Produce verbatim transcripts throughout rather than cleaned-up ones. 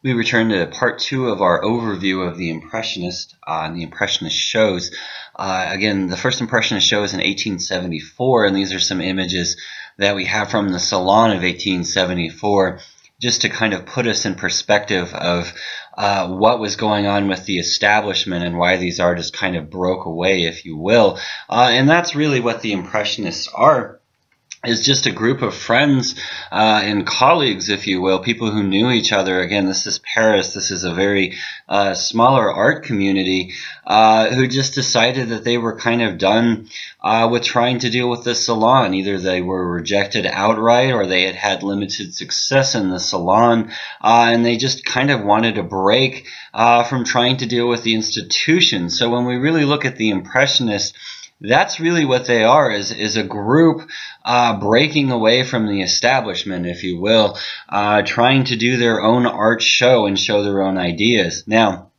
We return to part two of our overview of the Impressionist uh, and the Impressionist shows. Uh, again, the first Impressionist show is in eighteen seventy-four, and these are some images that we have from the Salon of eighteen seventy-four, just to kind of put us in perspective of uh, what was going on with the establishment and why these artists kind of broke away, if you will. Uh, and that's really what the Impressionists are. Is just a group of friends uh, and colleagues, if you will, people who knew each other. Again, this is Paris. This is a very uh, smaller art community uh, who just decided that they were kind of done uh, with trying to deal with the Salon. Either they were rejected outright or they had had limited success in the Salon, uh, and they just kind of wanted a break uh, from trying to deal with the institution. So when we really look at the Impressionists, that's really what they are, is, is a group uh, breaking away from the establishment, if you will, uh, trying to do their own art show and show their own ideas. Now,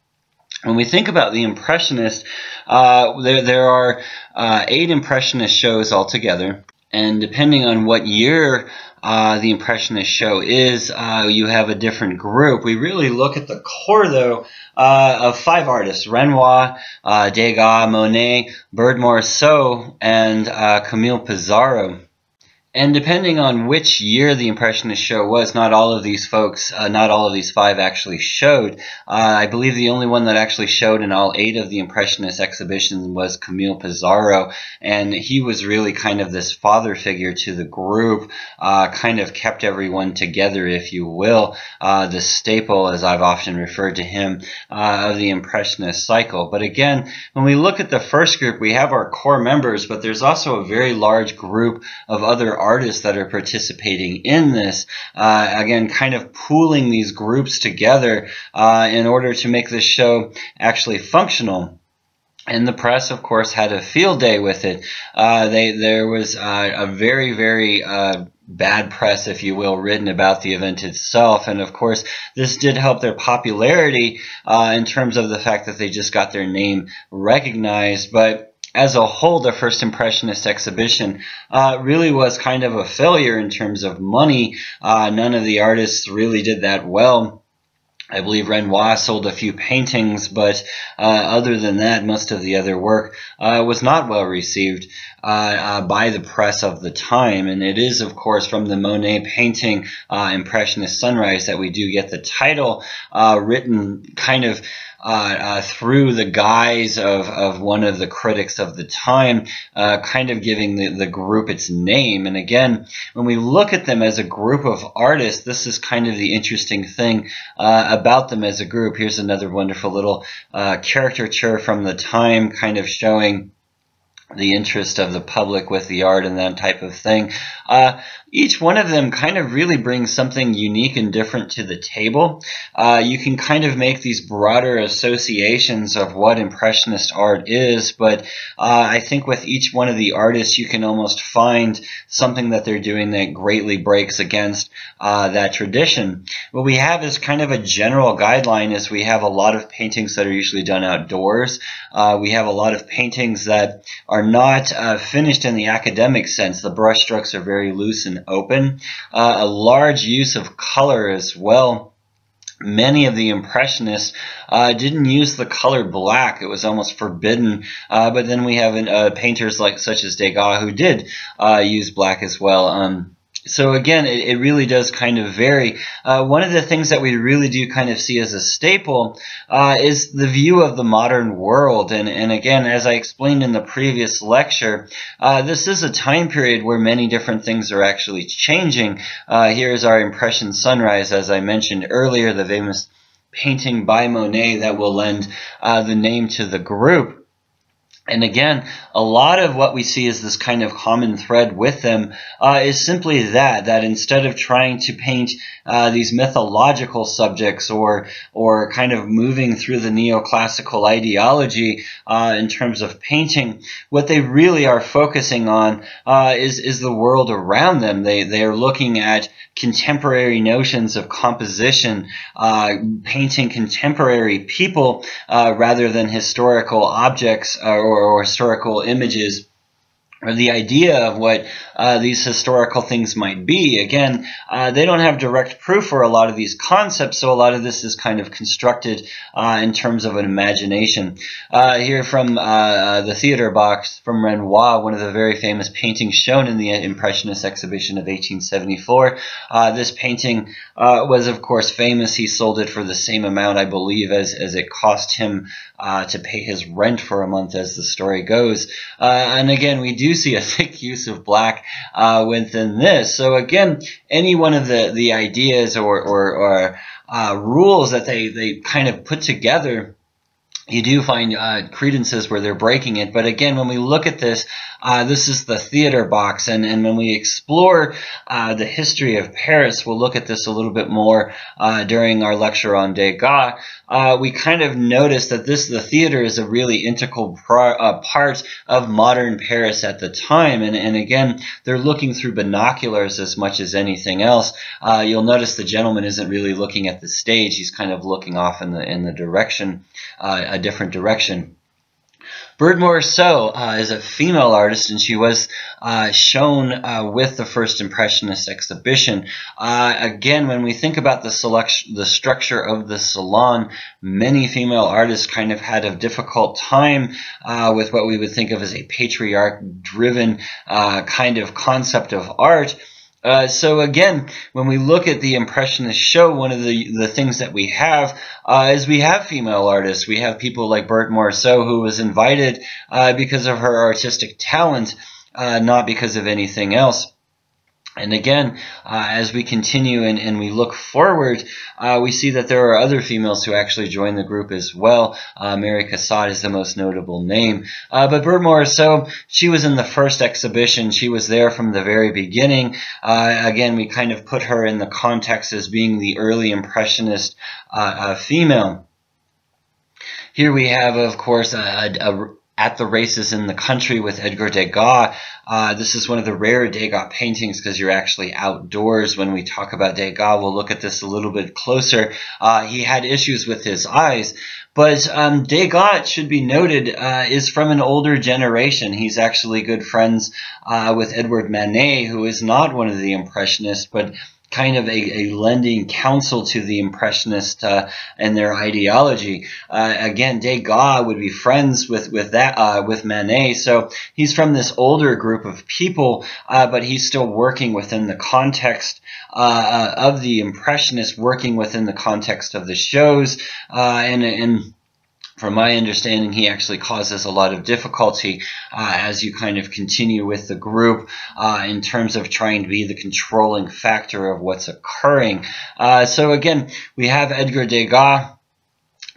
when we think about the Impressionists, uh, there, there are uh, eight Impressionist shows altogether, and depending on what year uh, the Impressionist show is, uh, you have a different group. We really look at the core, though, Uh, of five artists: Renoir, uh, Degas, Monet, Berthe Morisot, and uh, Camille Pissarro. And depending on which year the Impressionist show was, not all of these folks, uh, not all of these five actually showed. Uh, I believe the only one that actually showed in all eight of the Impressionist exhibitions was Camille Pissarro, and he was really kind of this father figure to the group, uh, kind of kept everyone together, if you will, uh, the staple, as I've often referred to him, uh, of the Impressionist cycle. But again, when we look at the first group, we have our core members, but there's also a very large group of other artists. artists that are participating in this, uh, again, kind of pooling these groups together uh, in order to make this show actually functional. And the press, of course, had a field day with it. Uh, they there was uh, a very, very uh, bad press, if you will, written about the event itself. And of course, this did help their popularity uh, in terms of the fact that they just got their name recognized, but as a whole, the first Impressionist exhibition uh, really was kind of a failure in terms of money. Uh, none of the artists really did that well. I believe Renoir sold a few paintings, but uh, other than that, most of the other work uh, was not well received uh, uh, by the press of the time. And it is, of course, from the Monet painting, uh, Impressionist Sunrise, that we do get the title uh, written kind of Uh, uh, through the guise of, of one of the critics of the time, uh, kind of giving the, the group its name. And again, when we look at them as a group of artists, this is kind of the interesting thing uh, about them as a group. Here's another wonderful little uh, caricature from the time, kind of showing the interest of the public with the art and that type of thing. Uh, each one of them kind of really brings something unique and different to the table. Uh, you can kind of make these broader associations of what Impressionist art is, but uh, I think with each one of the artists you can almost find something that they're doing that greatly breaks against uh, that tradition. What we have is kind of a general guideline, is we have a lot of paintings that are usually done outdoors. Uh, we have a lot of paintings that are Are not uh, finished in the academic sense. The brushstrokes are very loose and open. Uh, a large use of color as well. Many of the Impressionists uh, didn't use the color black. It was almost forbidden. Uh, but then we have uh, painters like such as Degas who did uh, use black as well. Um, So again, it, it really does kind of vary. Uh, one of the things that we really do kind of see as a staple uh, is the view of the modern world. And, and again, as I explained in the previous lecture, uh, this is a time period where many different things are actually changing. Uh, here is our Impression Sunrise, as I mentioned earlier, the famous painting by Monet that will lend uh, the name to the group. And again, a lot of what we see is this kind of common thread with them uh, is simply that, that instead of trying to paint uh, these mythological subjects or, or kind of moving through the neoclassical ideology uh, in terms of painting, what they really are focusing on uh, is, is the world around them. They, they are looking at contemporary notions of composition, uh, painting contemporary people uh, rather than historical objects uh, or, or historical images or the idea of what uh, these historical things might be. Again, uh, they don't have direct proof for a lot of these concepts, so a lot of this is kind of constructed uh, in terms of an imagination. Uh, here from uh, the theater box from Renoir, one of the very famous paintings shown in the Impressionist exhibition of eighteen seventy-four. Uh, this painting uh, was, of course, famous. He sold it for the same amount, I believe, as, as it cost him uh, to pay his rent for a month, as the story goes. Uh, and again, we do You see a thick use of black uh, within this. So again, any one of the the ideas or or, or uh, rules that they they kind of put together, you do find uh, credences where they're breaking it. But again, when we look at this, uh, this is the theater box, and and when we explore uh, the history of Paris, we'll look at this a little bit more uh, during our lecture on Degas. Uh, we kind of notice that this, the theater, is a really integral pro, uh, part of modern Paris at the time. And, and again, they're looking through binoculars as much as anything else. Uh, you'll notice the gentleman isn't really looking at the stage. He's kind of looking off in the, in the direction, uh, a different direction. Berthe Morisot uh, is a female artist, and she was uh, shown uh, with the first Impressionist exhibition. Uh, again, when we think about the selection, the structure of the salon, many female artists kind of had a difficult time uh, with what we would think of as a patriarch-driven uh, kind of concept of art. Uh, so again, when we look at the Impressionist show, one of the, the things that we have uh, is we have female artists. We have people like Berthe Morisot, who was invited uh, because of her artistic talent, uh, not because of anything else. And again, uh, as we continue and, and we look forward, uh, we see that there are other females who actually join the group as well. Uh, Mary Cassatt is the most notable name. Uh, but Berthe Morisot, she was in the first exhibition. She was there from the very beginning. Uh, again, we kind of put her in the context as being the early Impressionist uh, uh, female. Here we have, of course, a, a, a At the Races in the Country with Edgar Degas. Uh, this is one of the rare Degas paintings because you're actually outdoors. When we talk about Degas, we'll look at this a little bit closer. Uh, he had issues with his eyes. But um, Degas, it should be noted, uh, is from an older generation. He's actually good friends uh, with Edward Manet, who is not one of the Impressionists, but kind of a, a lending counsel to the Impressionist uh, and their ideology. Uh, again, Degas would be friends with with that uh, with Manet, so he's from this older group of people, uh, but he's still working within the context uh, of the Impressionists, working within the context of the shows, uh, and and. From my understanding, he actually causes a lot of difficulty uh, as you kind of continue with the group uh, in terms of trying to be the controlling factor of what's occurring. Uh, so again, we have Edgar Degas,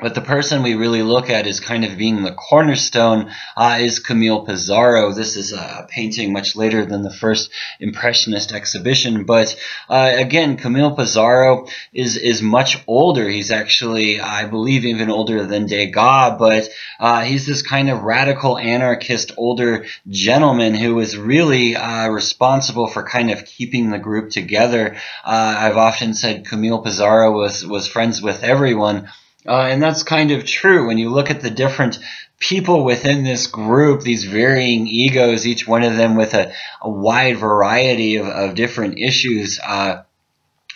but the person we really look at is kind of being the cornerstone uh, is Camille Pissarro. This is a painting much later than the first Impressionist exhibition. But uh, again, Camille Pissarro is, is much older. He's actually, I believe, even older than Degas. But uh, he's this kind of radical anarchist older gentleman who is really uh, responsible for kind of keeping the group together. Uh, I've often said Camille Pissarro was, was friends with everyone. Uh, and that's kind of true when you look at the different people within this group, these varying egos, each one of them with a, a wide variety of, of different issues, uh,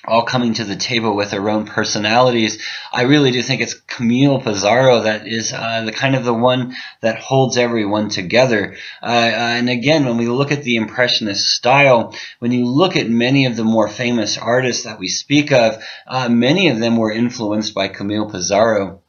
all coming to the table with their own personalities. I really do think it's Camille Pissarro that is uh, the kind of the one that holds everyone together. Uh, uh, and again, when we look at the Impressionist style, when you look at many of the more famous artists that we speak of, uh, many of them were influenced by Camille Pissarro.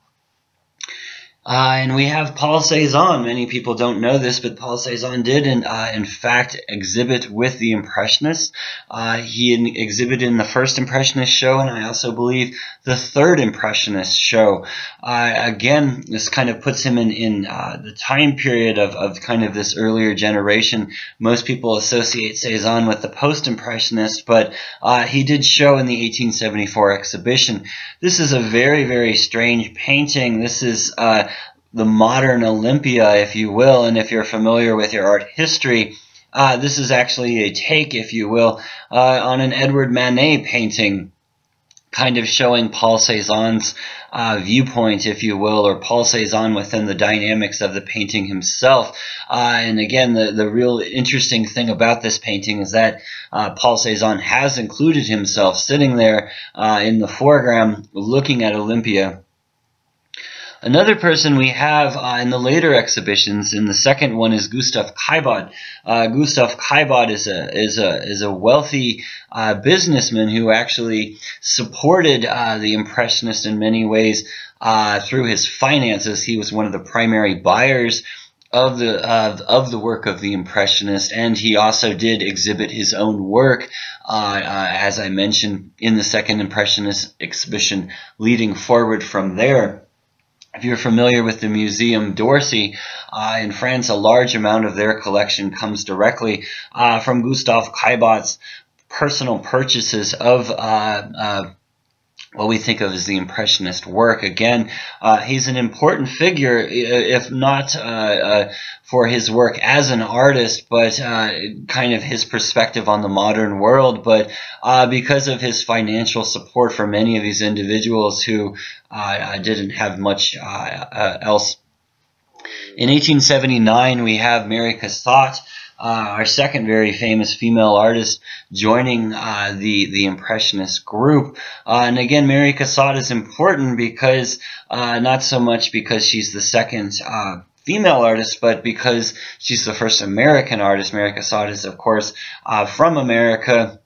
Uh, and we have Paul Cézanne. Many people don't know this, but Paul Cézanne did, in, uh, in fact, exhibit with the Impressionists. Uh, he in, exhibited in the first Impressionist show, and I also believe the third Impressionist show. Uh, again, this kind of puts him in, in uh, the time period of, of kind of this earlier generation. Most people associate Cézanne with the post-Impressionists, but uh, he did show in the eighteen seventy-four exhibition. This is a very, very strange painting. This is... Uh, the modern Olympia, if you will, and if you're familiar with your art history, uh, this is actually a take, if you will, uh, on an Edward Manet painting. kind of showing Paul Cézanne's uh, viewpoint, if you will, or Paul Cézanne within the dynamics of the painting himself. Uh, and again, the, the real interesting thing about this painting is that uh, Paul Cézanne has included himself sitting there uh, in the foreground looking at Olympia. Another person we have uh, in the later exhibitions, in the second one, is Gustave Caillebotte. Uh, Gustave Caillebotte is a is a is a wealthy uh, businessman who actually supported uh, the Impressionists in many ways uh, through his finances. He was one of the primary buyers of the of, of the work of the Impressionist, and he also did exhibit his own work, uh, uh, as I mentioned, in the second Impressionist exhibition. Leading forward from there, if you're familiar with the Museum d'Orsay uh, in France, a large amount of their collection comes directly uh, from Gustave Caillebotte's personal purchases of uh, uh, what we think of as the Impressionist work. Again, uh, he's an important figure, if not uh, uh, for his work as an artist, but uh, kind of his perspective on the modern world, but uh, because of his financial support for many of these individuals who uh, didn't have much uh, uh, else. In eighteen seventy-nine, we have Mary Cassatt, Uh, our second very famous female artist, joining uh, the, the Impressionist group. Uh, and again, Mary Cassatt is important because, uh, not so much because she's the second uh, female artist, but because she's the first American artist. Mary Cassatt is, of course, uh, from America.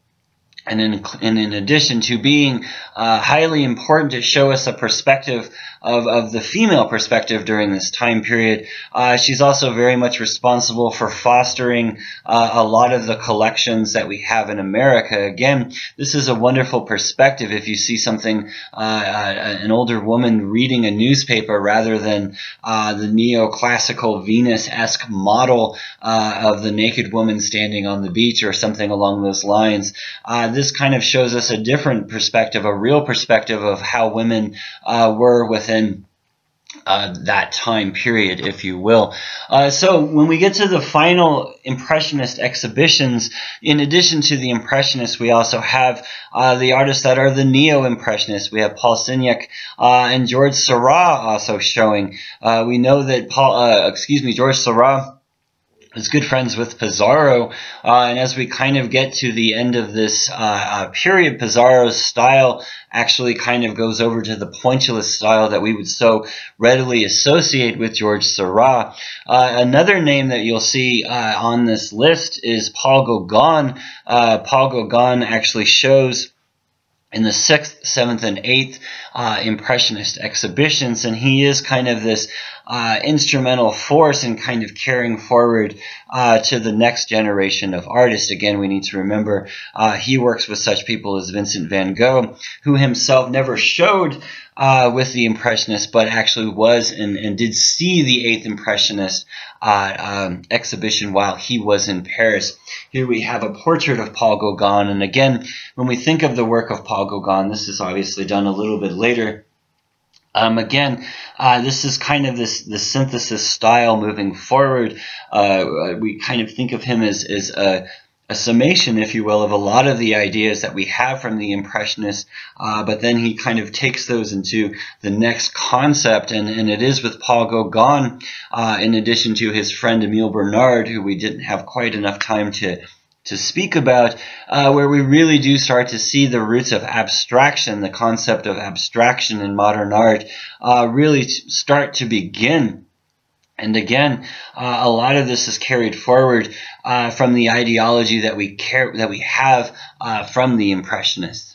And in, and in addition to being uh, highly important to show us a perspective of, of the female perspective during this time period, uh, she's also very much responsible for fostering uh, a lot of the collections that we have in America. Again, this is a wonderful perspective. If you see something, uh, uh, an older woman reading a newspaper rather than uh, the neoclassical Venus-esque model uh, of the naked woman standing on the beach or something along those lines, uh, this kind of shows us a different perspective, a real perspective of how women uh, were within uh, that time period, if you will. Uh, so when we get to the final Impressionist exhibitions, in addition to the Impressionists, we also have uh, the artists that are the Neo-Impressionists. We have Paul Signac uh, and George Seurat also showing. Uh, we know that Paul, uh, excuse me, George Seurat is good friends with Pissarro, uh, and as we kind of get to the end of this uh, uh, period, Pissarro's style actually kind of goes over to the pointillist style that we would so readily associate with George Seurat. Uh, another name that you'll see uh, on this list is Paul Gauguin. Uh, Paul Gauguin actually shows in the sixth, seventh, and eighth uh, Impressionist exhibitions, and he is kind of this uh, instrumental force in kind of carrying forward uh, to the next generation of artists. Again, we need to remember uh, he works with such people as Vincent van Gogh, who himself never showed uh, with the Impressionists, but actually was and, and did see the eighth Impressionist uh, um, exhibition while he was in Paris. Here we have a portrait of Paul Gauguin, and again, when we think of the work of Paul Gauguin, this is obviously done a little bit later. Um, again, uh, this is kind of this, this synthesis style moving forward. Uh, we kind of think of him as, as a, a summation, if you will, of a lot of the ideas that we have from the Impressionists, uh, but then he kind of takes those into the next concept, and, and it is with Paul Gauguin, uh, in addition to his friend Emile Bernard, who we didn't have quite enough time to to speak about, uh, where we really do start to see the roots of abstraction, the concept of abstraction in modern art, uh, really start to begin. And again, uh, a lot of this is carried forward uh, from the ideology that we care that we have uh, from the Impressionists.